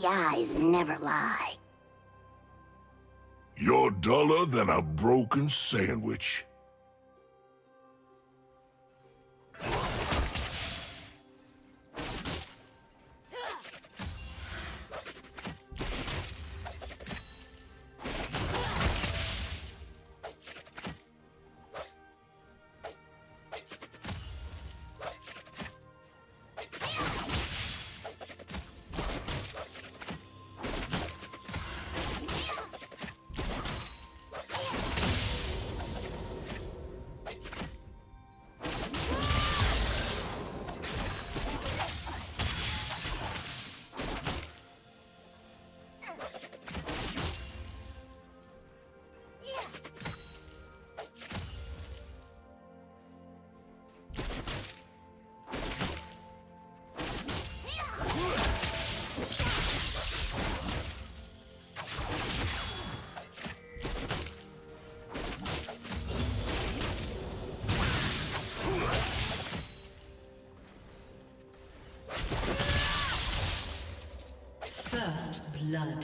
The eyes never lie. You're duller than a broken sandwich. First blood.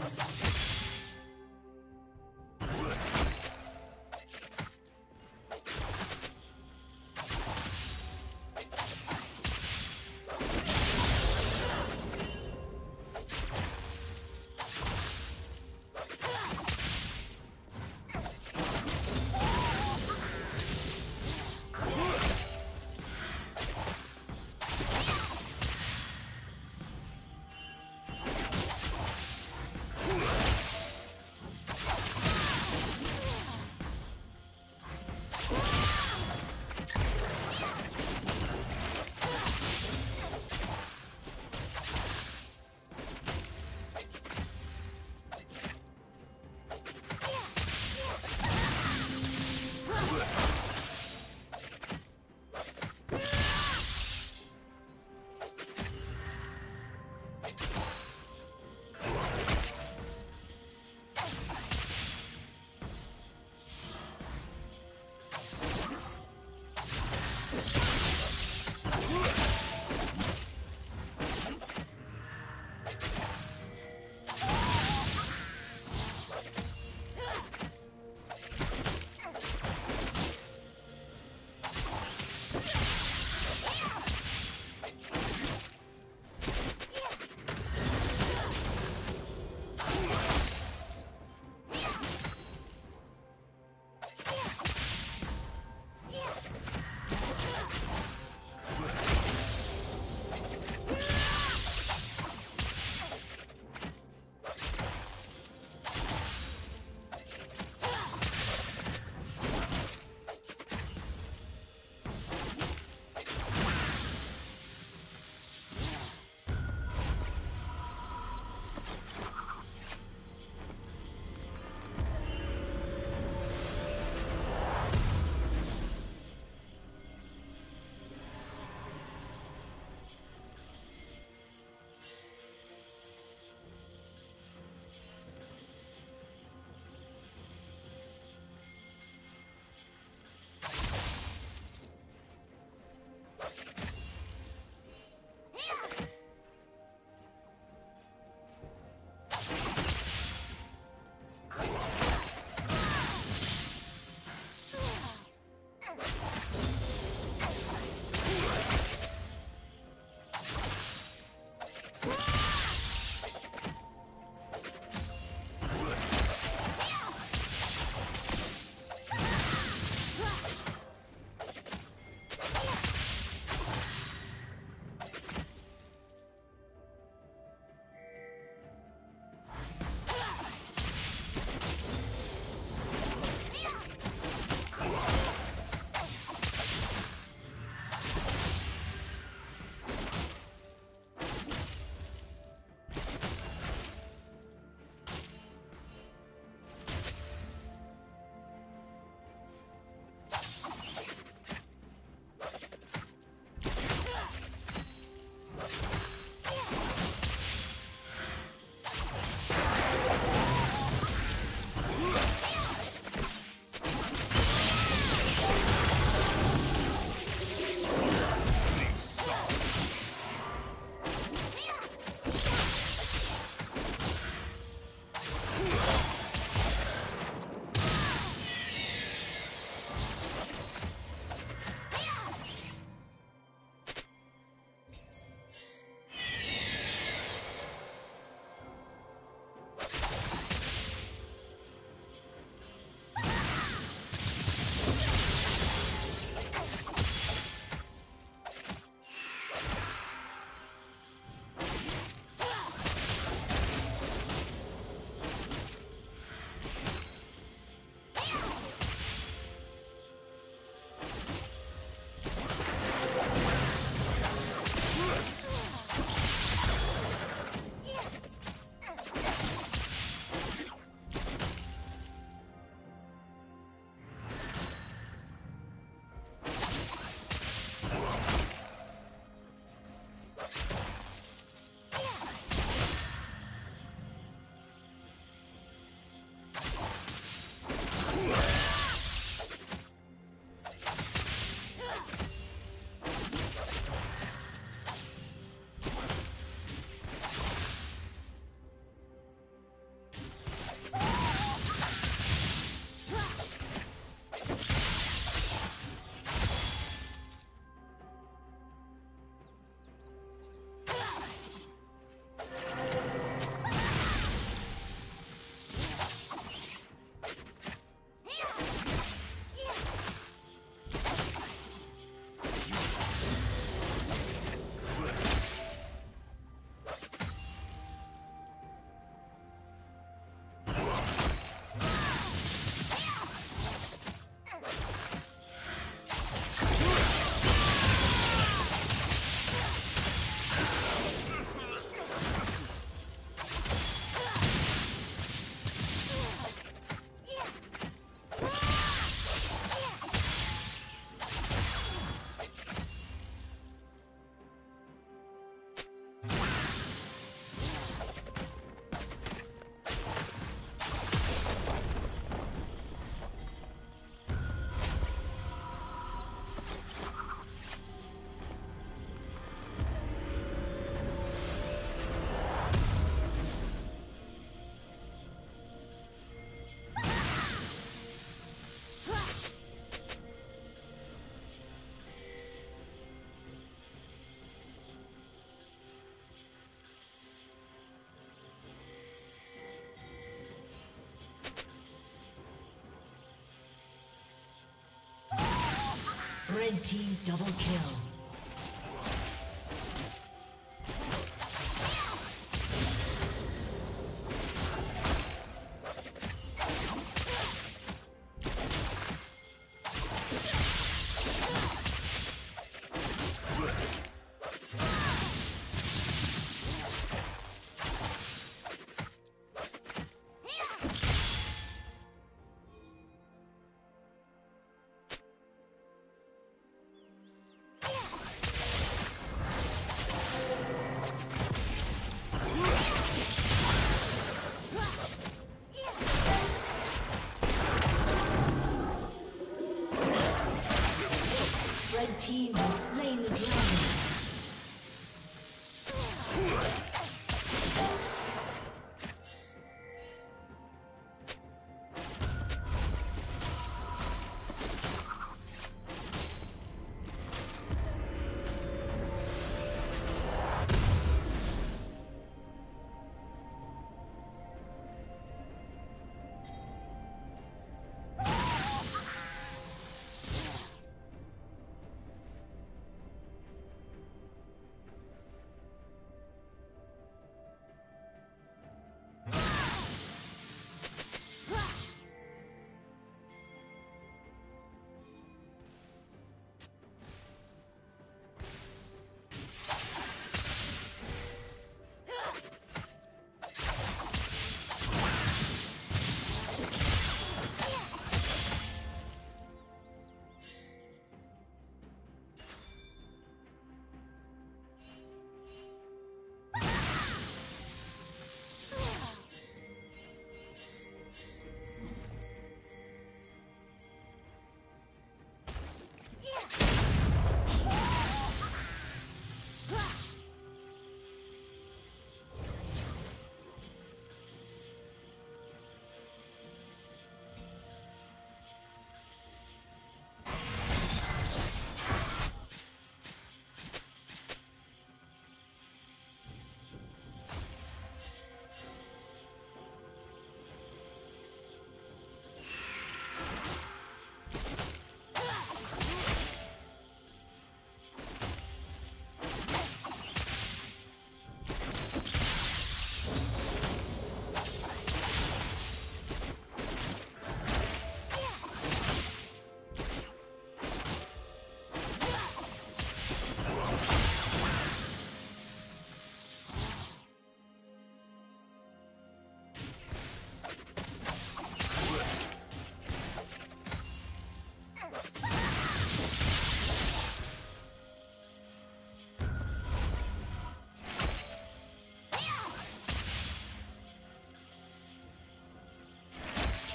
Red team double kill.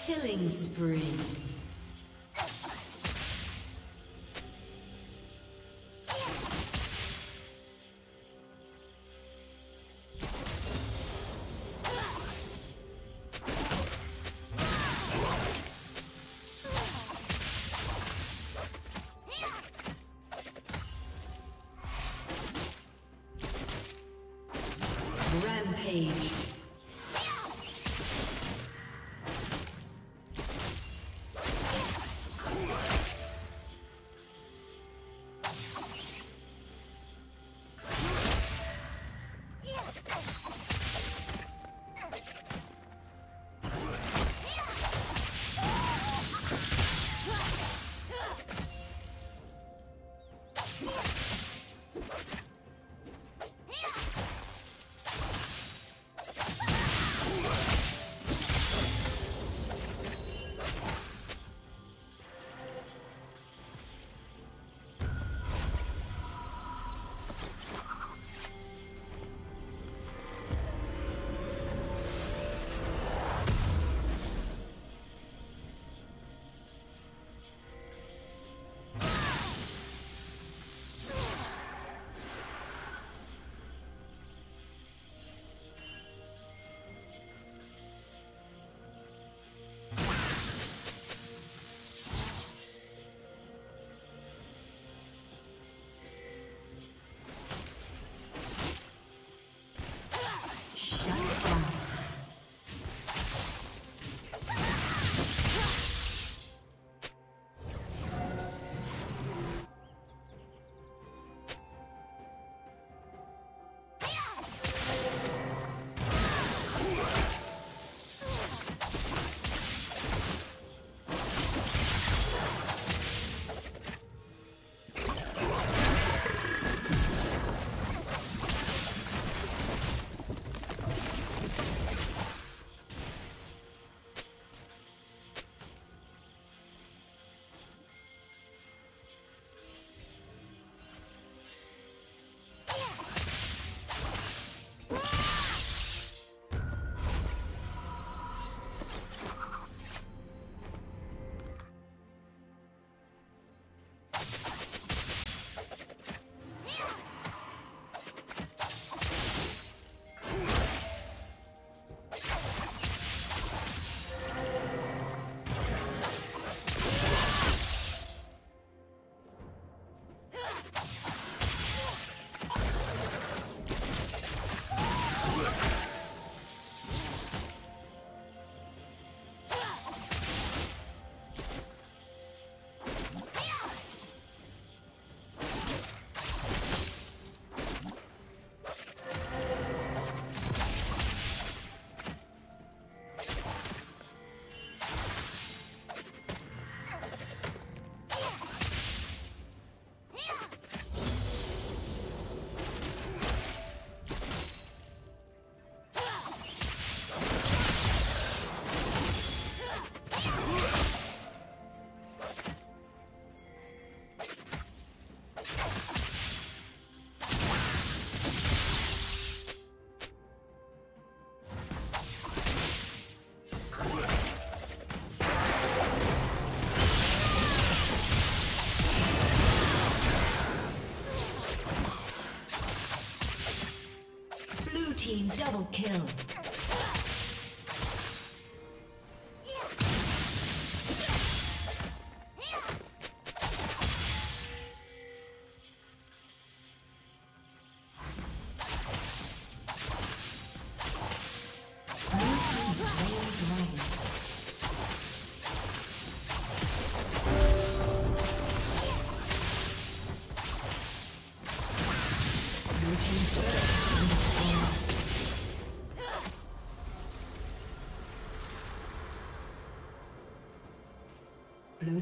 Killing spree. Rampage. kill. Blue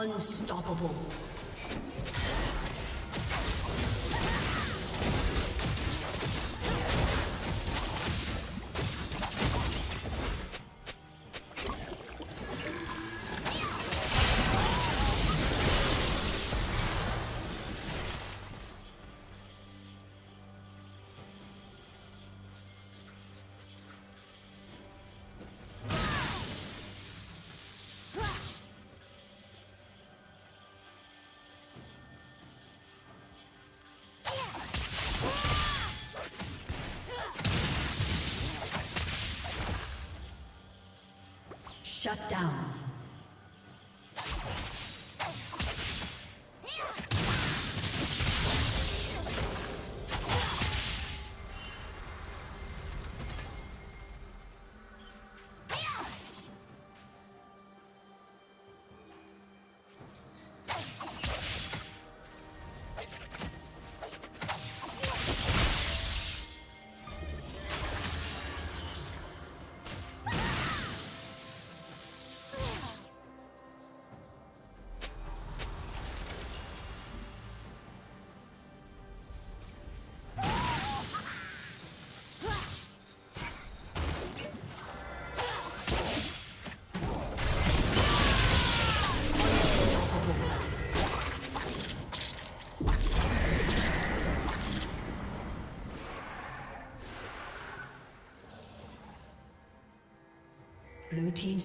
Unstoppable. Shut down. Blue team's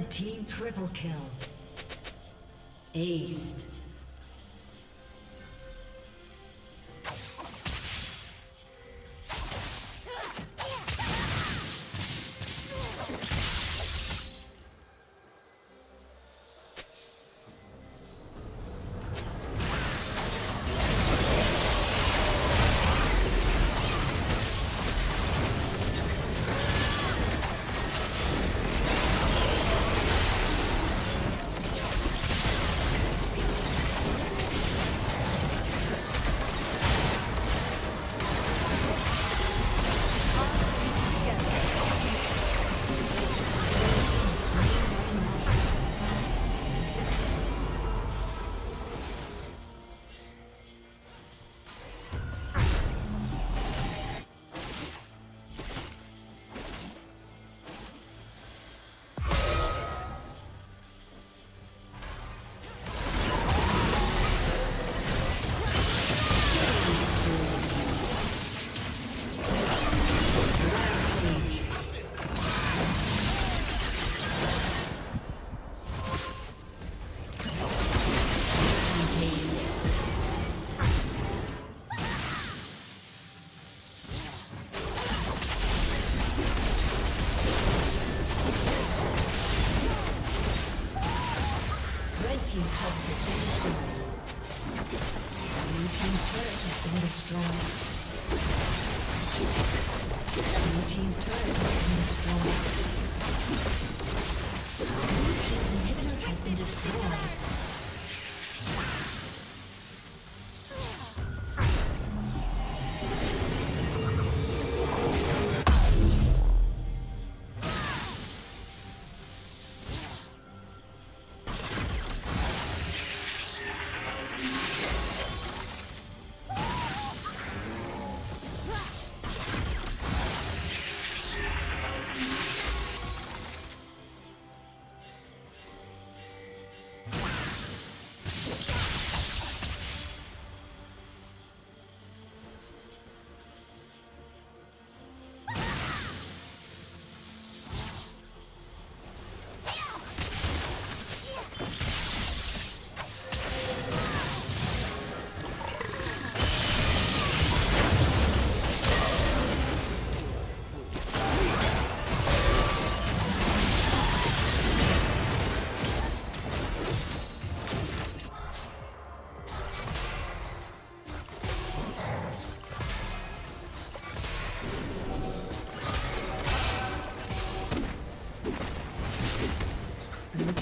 Red team triple kill. Aced.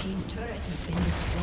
Team's turret has been destroyed.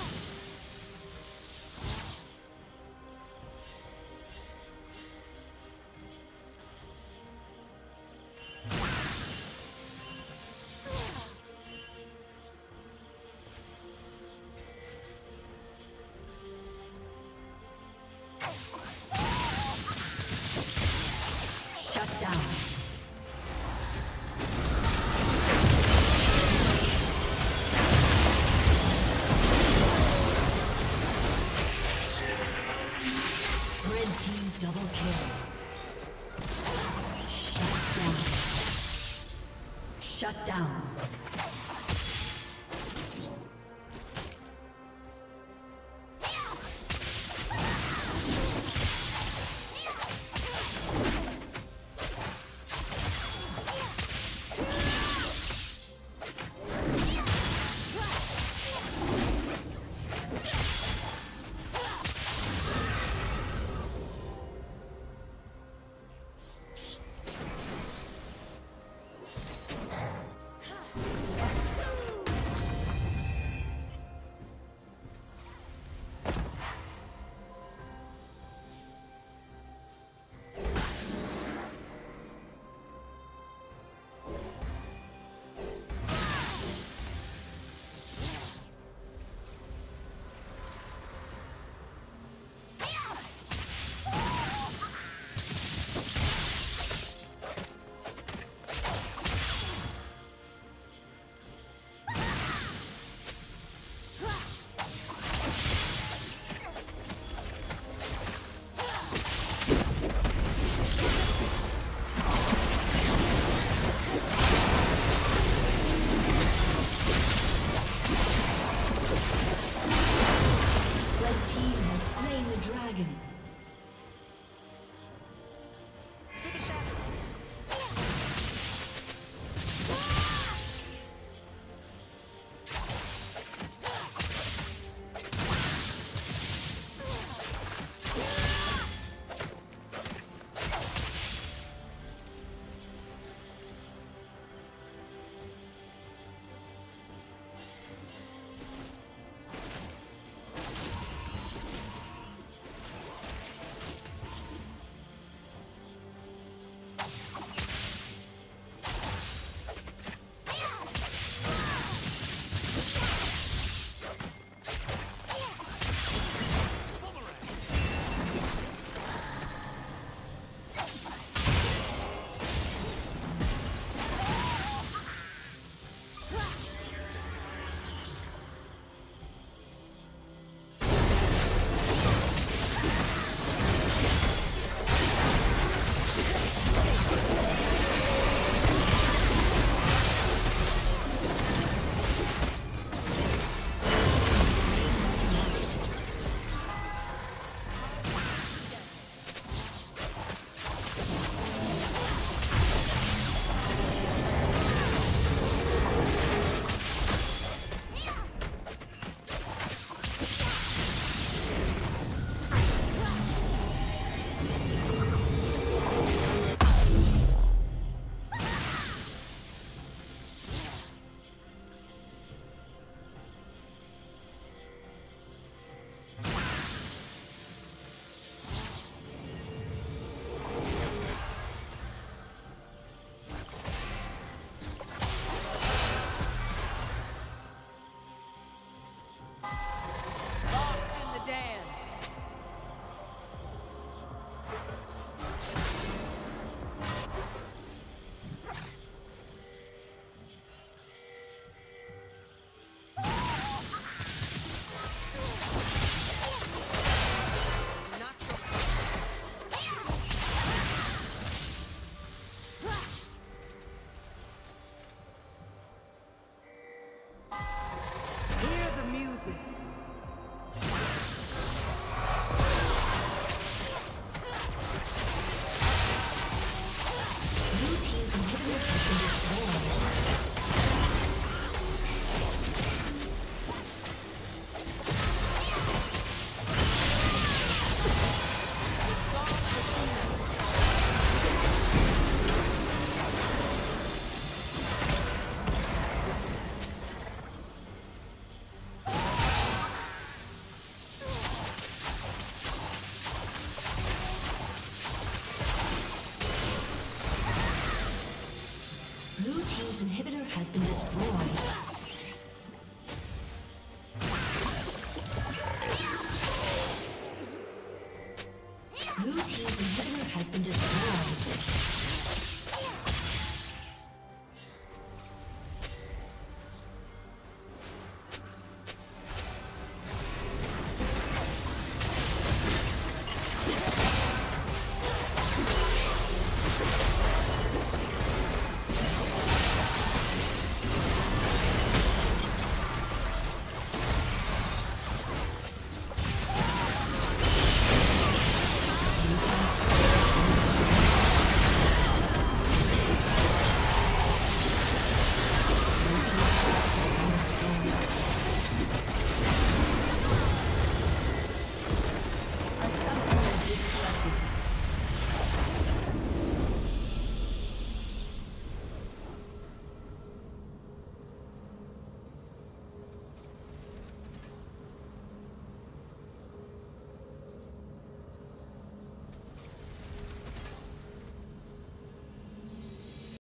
Shut down.